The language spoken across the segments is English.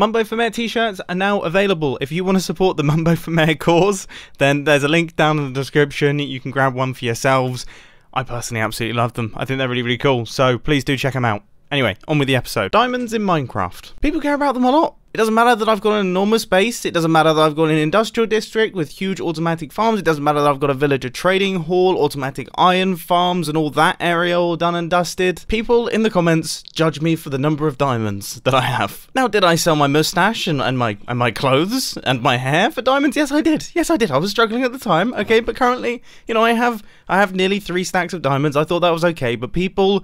Mumbo for Mayor t-shirts are now available. If you want to support the Mumbo for Mayor cause, then there's a link down in the description. You can grab one for yourselves. I personally absolutely love them. I think they're really, really cool. So please do check them out. Anyway, on with the episode. Diamonds in Minecraft. People care about them a lot. It doesn't matter that I've got an enormous base. It doesn't matter that I've got an industrial district with huge automatic farms. It doesn't matter that I've got a villager trading hall, automatic iron farms and all that area all done and dusted. People in the comments judge me for the number of diamonds that I have. Now, did I sell my mustache and my clothes and my hair for diamonds? Yes, I did. Yes, I did. I was struggling at the time. Okay, but currently, you know, I have nearly 3 stacks of diamonds. I thought that was okay, but people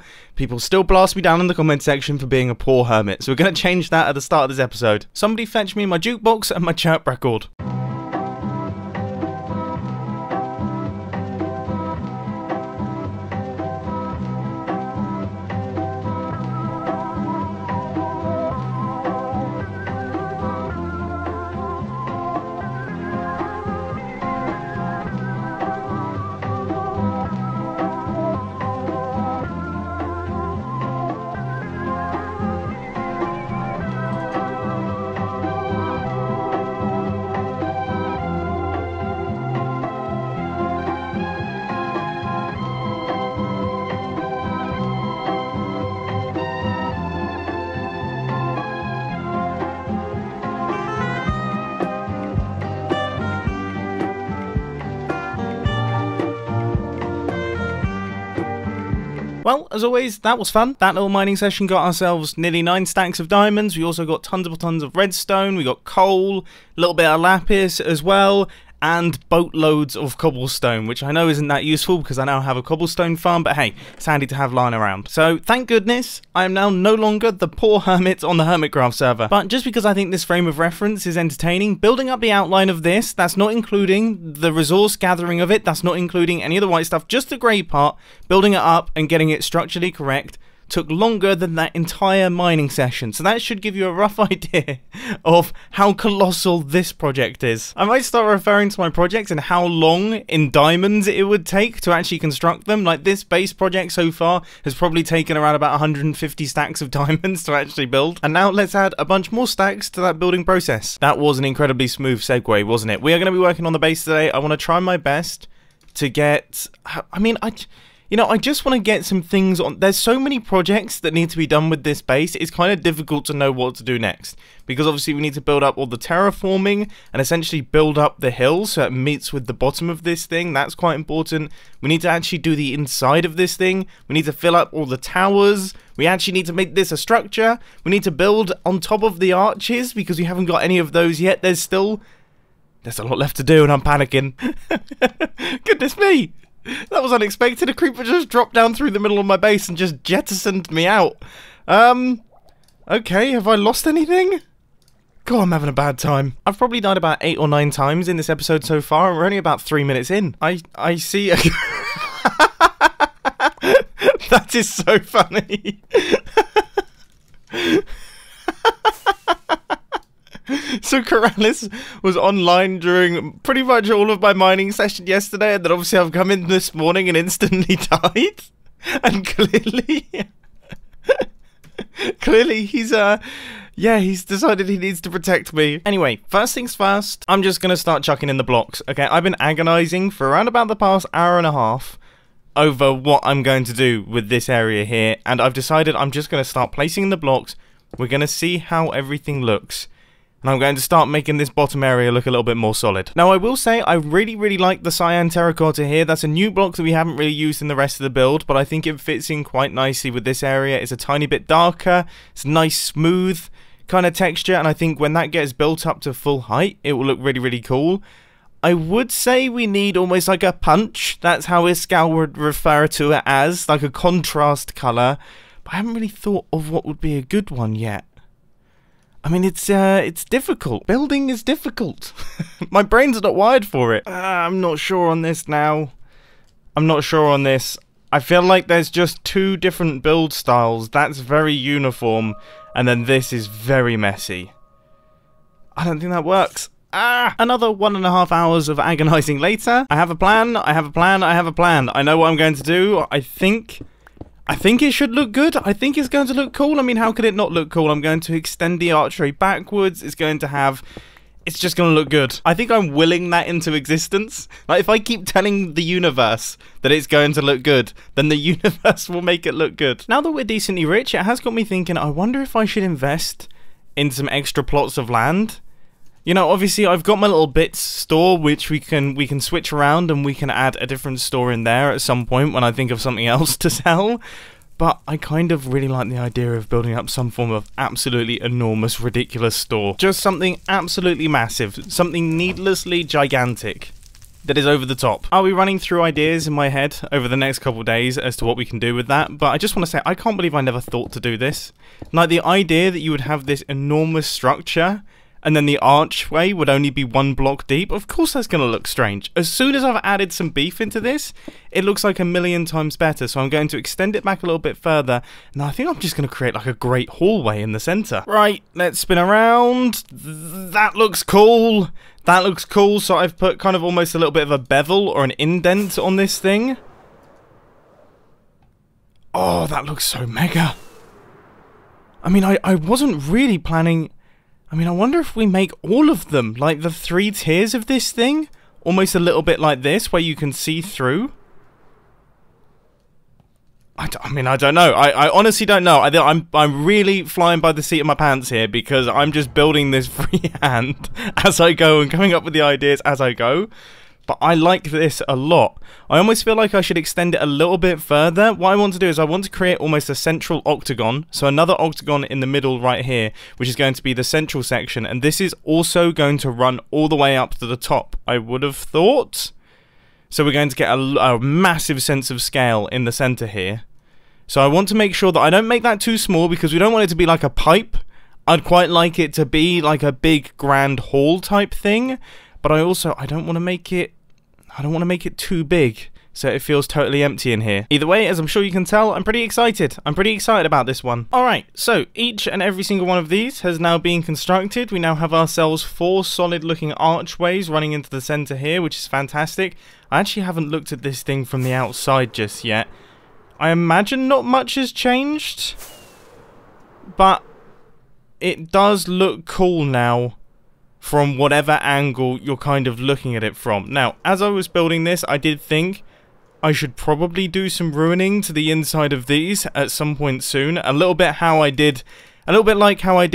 still blast me down in the comment section for being a poor hermit. So we're going to change that at the start of this episode. Somebody fetch me my jukebox and my chirp record. Well, as always, that was fun. That little mining session got ourselves nearly 9 stacks of diamonds. We also got tons of redstone. We got coal, a little bit of lapis as well, and boatloads of cobblestone, which I know isn't that useful because I now have a cobblestone farm, but hey, it's handy to have lying around. So thank goodness I am now no longer the poor hermit on the Hermitcraft server. But just because I think this frame of reference is entertaining, building up the outline of this, that's not including the resource gathering of it, that's not including any of the white stuff, just the grey part, building it up and getting it structurally correct, took longer than that entire mining session. So that should give you a rough idea of how colossal this project is. I might start referring to my projects and how long in diamonds it would take to actually construct them. Like this base project so far has probably taken around about 150 stacks of diamonds to actually build. And now let's add a bunch more stacks to that building process. That was an incredibly smooth segue, wasn't it? We are going to be working on the base today. I want to try my best to get... You know, I just want to get some things on. There's so many projects that need to be done with this base, it's kind of difficult to know what to do next. Because obviously we need to build up all the terraforming and essentially build up the hill so it meets with the bottom of this thing. That's quite important. We need to actually do the inside of this thing. We need to fill up all the towers. We actually need to make this a structure. We need to build on top of the arches because we haven't got any of those yet. There's a lot left to do and I'm panicking. Goodness me! That was unexpected. A creeper just dropped down through the middle of my base and just jettisoned me out. Okay, have I lost anything? God, I'm having a bad time. I've probably died about 8 or 9 times in this episode so far. We're only about 3 minutes in. I see... That is so funny. So Keralis was online during pretty much all of my mining session yesterday, and then obviously I've come in this morning and instantly died. And clearly he's yeah, he's decided he needs to protect me. Anyway, first things first, I'm just gonna start chucking in the blocks. Okay, I've been agonizing for around about the past hour and a half over what I'm going to do with this area here, and I've decided I'm just gonna start placing the blocks. We're gonna see how everything looks. And I'm going to start making this bottom area look a little bit more solid. Now I will say I really, really like the cyan terracotta here. That's a new block that we haven't really used in the rest of the build, but I think it fits in quite nicely with this area. It's a tiny bit darker, it's a nice smooth kind of texture, and I think when that gets built up to full height, it will look really, really cool. I would say we need almost like a punch. That's how Iskall would refer to it as, like a contrast colour. But I haven't really thought of what would be a good one yet. I mean, it's difficult. Building is difficult. My brain's not wired for it. I'm not sure on this now. I'm not sure on this. I feel like there's just 2 different build styles. That's very uniform. And then this is very messy. I don't think that works. Another 1.5 hours of agonizing later. I have a plan. I know what I'm going to do. I think I think it should look good. I think it's going to look cool. I mean, how could it not look cool? I'm going to extend the archway backwards. It's going to have... It's just going to look good. I think I'm willing that into existence. Like, if I keep telling the universe that it's going to look good, then the universe will make it look good. Now that we're decently rich, it has got me thinking, I wonder if I should invest in some extra plots of land. You know, obviously I've got my little bits store, which we can switch around and we can add a different store in there at some point when I think of something else to sell. But I kind of really like the idea of building up some form of absolutely enormous, ridiculous store. Just something absolutely massive, something needlessly gigantic that is over the top. I'll be running through ideas in my head over the next couple of days as to what we can do with that, but I just want to say I can't believe I never thought to do this. Like, the idea that you would have this enormous structure and then the archway would only be 1 block deep, of course that's going to look strange. As soon as I've added some beef into this, it looks like 1,000,000 times better, so I'm going to extend it back a little bit further, and I think I'm just going to create like a great hallway in the centre. Right, let's spin around. That looks cool. That looks cool, so I've put kind of almost a little bit of a bevel or an indent on this thing. Oh, that looks so mega. I mean, I wasn't really planning... I mean, I wonder if we make all of them, like the 3 tiers of this thing, almost a little bit like this, where you can see through. I mean, I don't know. I honestly don't know. I'm really flying by the seat of my pants here, because I'm just building this freehand as I go and coming up with the ideas as I go. But I like this a lot. I almost feel like I should extend it a little bit further. What I want to do is I want to create almost a central octagon. So another octagon in the middle right here, which is going to be the central section. And this is also going to run all the way up to the top, I would have thought. So we're going to get a massive sense of scale in the center here. So I want to make sure that I don't make that too small, because we don't want it to be like a pipe. I'd quite like it to be like a big grand hall type thing. But I don't want to make it, too big, so it feels totally empty in here. Either way, as I'm sure you can tell, I'm pretty excited. I'm pretty excited about this one. All right, so each and every single one of these has now been constructed. We now have ourselves 4 solid looking archways running into the center here, which is fantastic. I actually haven't looked at this thing from the outside just yet. I imagine not much has changed, but it does look cool now, from whatever angle you're kind of looking at it from. Now, as I was building this, I did think I should probably do some ruining to the inside of these at some point soon. A little bit like how I did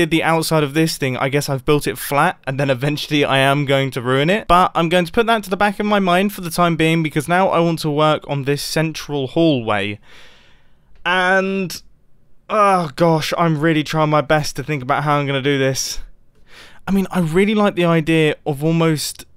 the outside of this thing. I guess I've built it flat, and then eventually I am going to ruin it. But I'm going to put that to the back of my mind for the time being, because now I want to work on this central hallway. And... oh gosh, I'm really trying my best to think about how I'm going to do this. I mean, I really like the idea of almost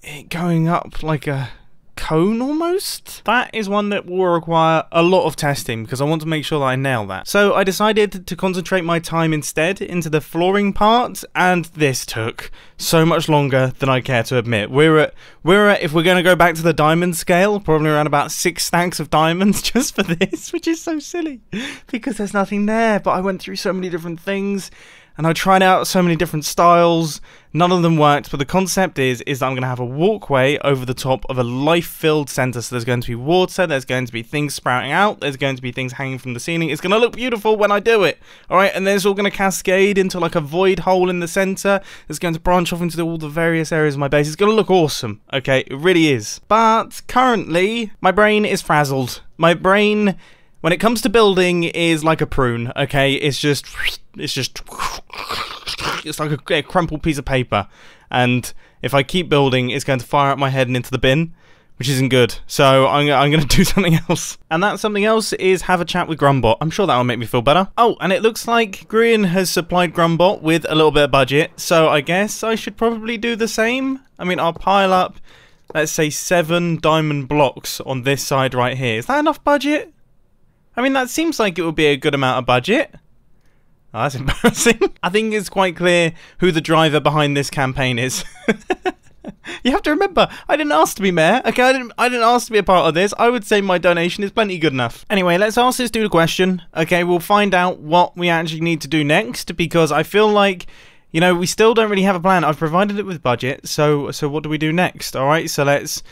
it going up like a cone almost. That is one that will require a lot of testing, because I want to make sure that I nail that. So I decided to concentrate my time instead into the flooring part, and this took so much longer than I care to admit. We're at if we're going to go back to the diamond scale, probably around about 6 stacks of diamonds just for this, which is so silly because there's nothing there. But I went through so many different things, and I tried out so many different styles. None of them worked, but the concept is that I'm going to have a walkway over the top of a life-filled centre. So there's going to be water, there's going to be things sprouting out, there's going to be things hanging from the ceiling. It's going to look beautiful when I do it, all right? And there's all going to cascade into like a void hole in the centre. It's going to branch off into all the various areas of my base. It's going to look awesome, okay? It really is. But currently, my brain is frazzled. My brain, when it comes to building, is like a prune, okay? It's like a crumpled piece of paper, and if I keep building, it's going to fire up my head and into the bin, which isn't good. So I'm going to do something else, and that something else is have a chat with Grumbot. I'm sure that will make me feel better. Oh, and it looks like Grian has supplied Grumbot with a little bit of budget, so I guess I should probably do the same. I mean, I'll pile up, let's say, 7 diamond blocks on this side right here. Is that enough budget? I mean, that seems like it would be a good amount of budget. Oh, that's embarrassing. I think it's quite clear who the driver behind this campaign is. You have to remember, I didn't ask to be mayor. Okay, I didn't ask to be a part of this. I would say my donation is plenty good enough. Anyway, let's ask this dude a question. Okay, we'll find out what we actually need to do next, because I feel like, you know, we still don't really have a plan. I've provided it with budget, so what do we do next? All right, so let's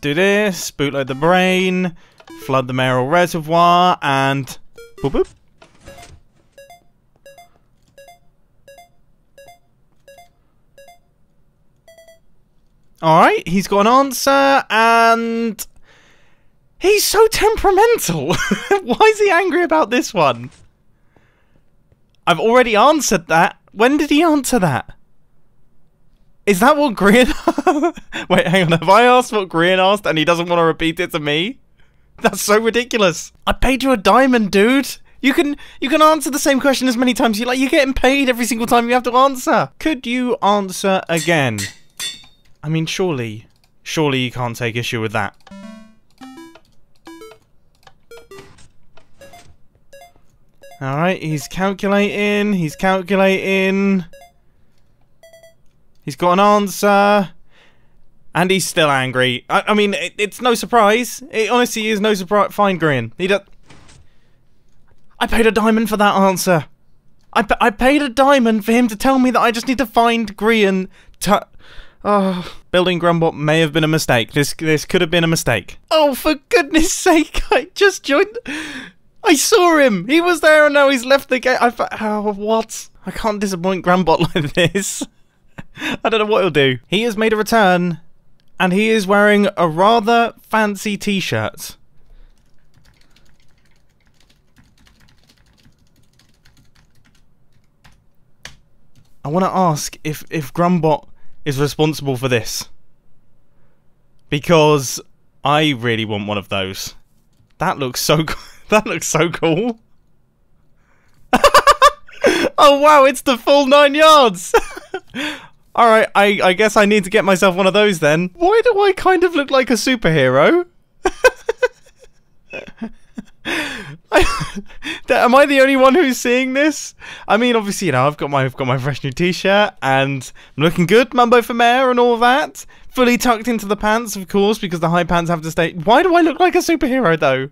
do this. Bootload the brain. Flood the mayoral reservoir and... boop boop. Alright, he's got an answer, and... he's so temperamental! Why is he angry about this one? I've already answered that. When did he answer that? Is that what Grian... Wait, hang on, have I asked what Grian asked and he doesn't want to repeat it to me? That's so ridiculous. I paid you a diamond, dude. You can answer the same question as many times you like. You're getting paid every single time you have to answer. Could you answer again? I mean, surely you can't take issue with that. Alright, he's calculating. He's got an answer. And he's still angry. I mean, it's no surprise. It honestly is no surprise. Fine, Grian. I paid a diamond for that answer. I paid a diamond for him to tell me that I just need to find Grian to... Oh, building Grumbot may have been a mistake. This could have been a mistake. Oh, for goodness sake, I just joined... I saw him! He was there and now he's left the game. Oh, what? I can't disappoint Grumbot like this. I don't know what he'll do. He has made a return. And he is wearing a rather fancy t-shirt. I want to ask if Grumbot is responsible for this. Because I really want one of those. That looks so cool. That looks so cool. Oh wow, it's the full 9 yards! Alright, I guess I need to get myself one of those then. Why do I kind of look like a superhero? Am I the only one who's seeing this? I mean, obviously, you know, I've got my fresh new t-shirt and I'm looking good, Mumbo for Mayor and all that. Fully tucked into the pants, of course, because the high pants have to stay. Why do I look like a superhero though?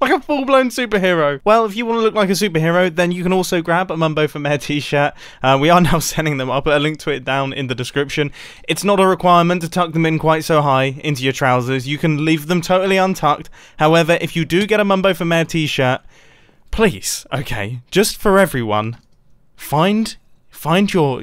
Like a full-blown superhero. Well, if you want to look like a superhero, then you can also grab a Mumbo for Mayor t-shirt. We are now sending them. I'll put a link to it down in the description. It's not a requirement to tuck them in quite so high into your trousers. You can leave them totally untucked. However, if you do get a Mumbo for Mayor t-shirt, please, okay, just for everyone, find your...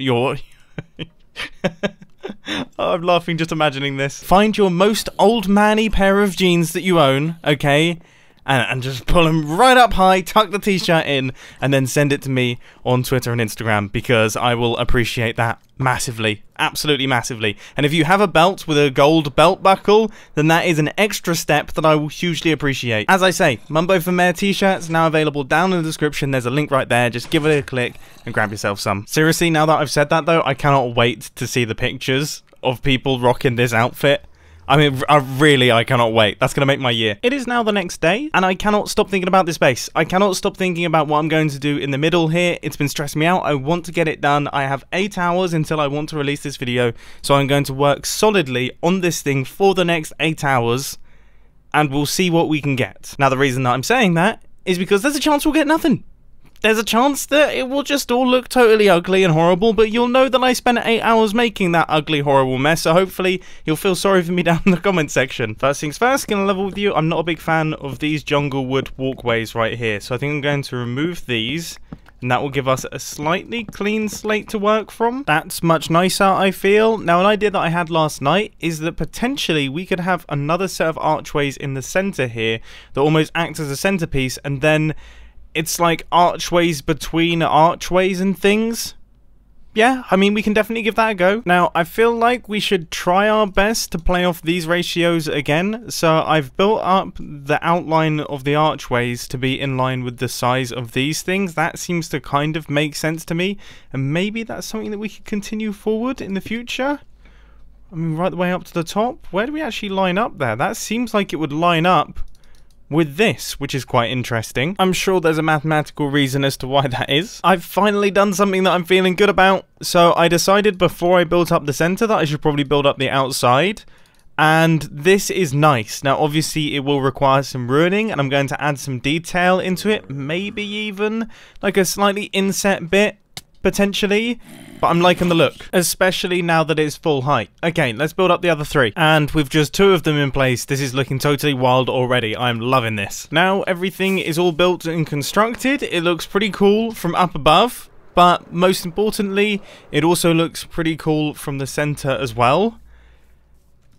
Oh, I'm laughing just imagining this. Find your most old manny pair of jeans that you own, okay? And just pull them right up high, tuck the t-shirt in, and then send it to me on Twitter and Instagram, because I will appreciate that massively. Absolutely massively. And if you have a belt with a gold belt buckle, then that is an extra step that I will hugely appreciate. As I say, Mumbo for Mayor t-shirts now available down in the description. There's a link right there. Just give it a click and grab yourself some. Seriously, now that I've said that though, I cannot wait to see the pictures of people rocking this outfit. I mean, I cannot wait. That's going to make my year. It is now the next day, and I cannot stop thinking about this base. I cannot stop thinking about what I'm going to do in the middle here. It's been stressing me out. I want to get it done. I have 8 hours until I want to release this video, so I'm going to work solidly on this thing for the next 8 hours, and we'll see what we can get. Now, the reason that I'm saying that is because there's a chance we'll get nothing. There's a chance that it will just all look totally ugly and horrible, but you'll know that I spent 8 hours making that ugly, horrible mess, so hopefully you'll feel sorry for me down in the comment section. First things first, gonna level with you. I'm not a big fan of these jungle wood walkways right here, so I think I'm going to remove these, and that will give us a slightly clean slate to work from. That's much nicer, I feel. Now, an idea that I had last night is that potentially we could have another set of archways in the center here that almost acts as a centerpiece, and then... it's like archways between archways and things. Yeah, I mean, we can definitely give that a go. Now, I feel like we should try our best to play off these ratios again. So I've built up the outline of the archways to be in line with the size of these things. That seems to kind of make sense to me. And maybe that's something that we could continue forward in the future. I mean, right the way up to the top. Where do we actually line up there? That seems like it would line up with this, which is quite interesting. I'm sure there's a mathematical reason as to why that is. I've finally done something that I'm feeling good about. So I decided before I built up the center that I should probably build up the outside. And this is nice. Now, obviously, it will require some ruining, and I'm going to add some detail into it. Maybe even like a slightly inset bit, potentially. but I'm liking the look, especially now that it's full height. Okay, let's build up the other three, and with just two of them in place, this is looking totally wild already. I'm loving this. Now everything is all built and constructed. It looks pretty cool from up above, but most importantly, it also looks pretty cool from the center as well.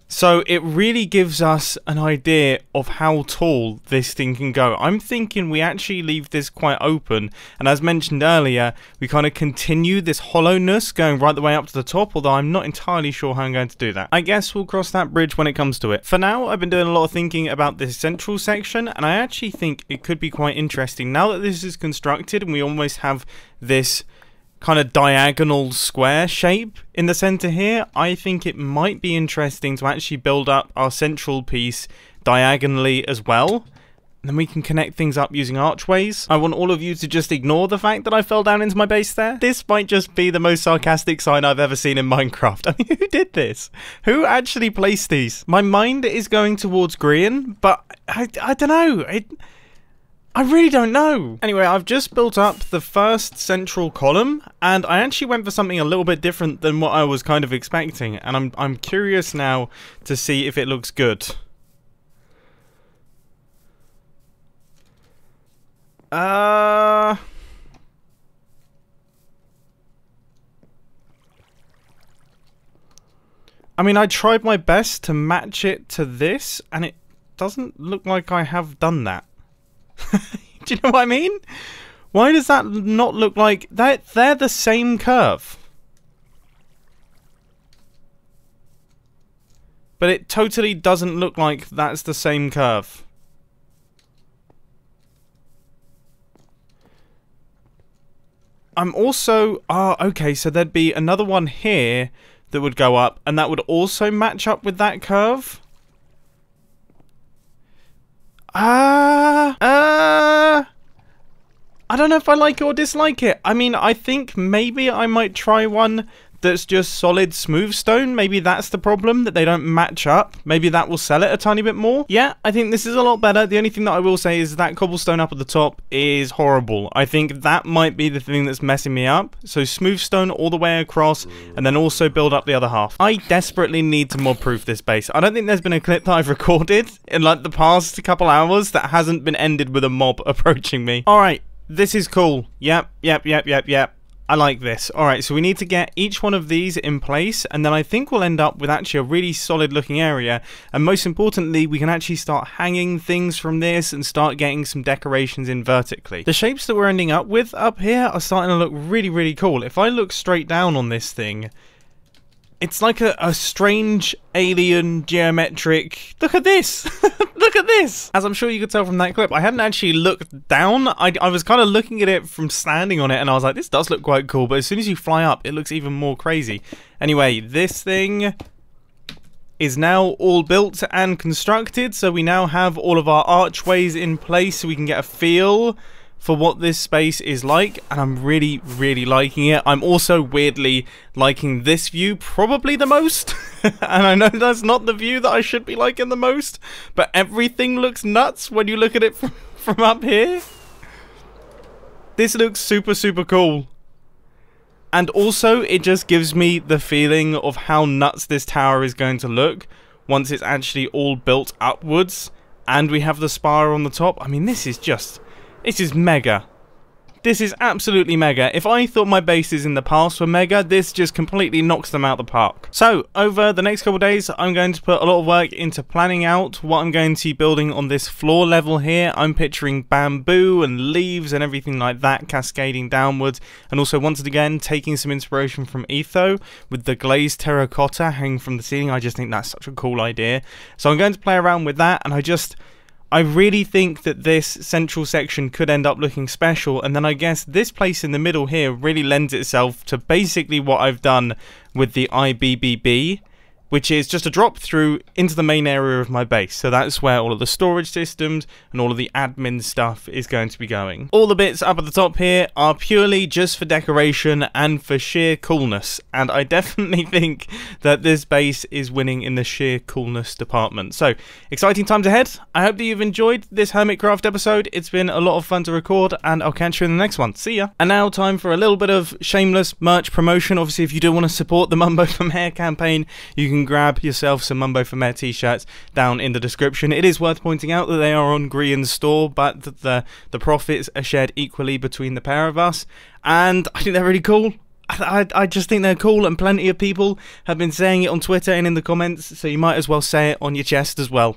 So it really gives us an idea of how tall this thing can go. I'm thinking we actually leave this quite open, and as mentioned earlier, we kind of continue this hollowness going right the way up to the top, although I'm not entirely sure how I'm going to do that. I guess we'll cross that bridge when it comes to it. For now, I've been doing a lot of thinking about this central section, and I actually think it could be quite interesting. Now that this is constructed and we almost have this kind of diagonal square shape in the center here, I think it might be interesting to actually build up our central piece diagonally as well. And then we can connect things up using archways. I want all of you to just ignore the fact that I fell down into my base there. This might just be the most sarcastic sign I've ever seen in Minecraft. I mean, who did this? Who actually placed these? My mind is going towards Grian, but I don't know. I really don't know. Anyway, I've just built up the first central column, and I actually went for something a little bit different than what I was kind of expecting, and I'm curious now to see if it looks good. I mean, I tried my best to match it to this, and it doesn't look like I have done that. Do you know what I mean? Why does that not look like that? They're the same curve, but it totally doesn't look like that's the same curve. I'm also okay, so there'd be another one here that would go up, and that would also match up with that curve. I don't know if I like it or dislike it. I mean, I think maybe I might try one that's just solid smooth stone. Maybe that's the problem, that they don't match up. Maybe that will sell it a tiny bit more. Yeah, I think this is a lot better. The only thing that I will say is that cobblestone up at the top is horrible. I think that might be the thing that's messing me up. So smooth stone all the way across, and then also build up the other half. I desperately need to mod proof this base. I don't think there's been a clip that I've recorded in like the past couple hours that hasn't been ended with a mob approaching me. All right, this is cool. Yep. I like this. Alright, so we need to get each one of these in place, and then I think we'll end up with actually a really solid looking area, and most importantly, we can actually start hanging things from this and start getting some decorations in vertically. The shapes that we're ending up with up here are starting to look really, really cool. If I look straight down on this thing, it's like a strange alien geometric... Look at this! Look at this! As I'm sure you could tell from that clip, I hadn't actually looked down. I was kind of looking at it from standing on it, and I was like, this does look quite cool, but as soon as you fly up, it looks even more crazy. Anyway, this thing is now all built and constructed, so we now have all of our archways in place so we can get a feel for what this space is like, and I'm really, really liking it. I'm also weirdly liking this view probably the most, and I know that's not the view that I should be liking the most, but everything looks nuts when you look at it from up here. This looks super, super cool. And also, it just gives me the feeling of how nuts this tower is going to look once it's actually all built upwards, and we have the spire on the top. I mean, this is just... This is mega. This is absolutely mega. If I thought my bases in the past were mega, this just completely knocks them out of the park. So, over the next couple of days, I'm going to put a lot of work into planning out what I'm going to be building on this floor level here. I'm picturing bamboo and leaves and everything like that cascading downwards. And also, once again, taking some inspiration from Etho with the glazed terracotta hanging from the ceiling. I just think that's such a cool idea. So I'm going to play around with that, and I really think that this central section could end up looking special, and then I guess this place in the middle here really lends itself to basically what I've done with the IBBB, which is just a drop through into the main area of my base. So that's where all of the storage systems and all of the admin stuff is going to be going. All the bits up at the top here are purely just for decoration and for sheer coolness, and I definitely think that this base is winning in the sheer coolness department. So exciting times ahead. I hope that you've enjoyed this Hermitcraft episode. It's been a lot of fun to record, and I'll catch you in the next one. See ya. And now time for a little bit of shameless merch promotion. Obviously, if you do want to support the Mumbo for Mayor campaign, you can grab yourself some Mumbo for Mayor t-shirts down in the description. It is worth pointing out that they are on Grian's store, but the profits are shared equally between the pair of us, and I think they're really cool. I just think they're cool, and plenty of people have been saying it on Twitter and in the comments, so you might as well say it on your chest as well.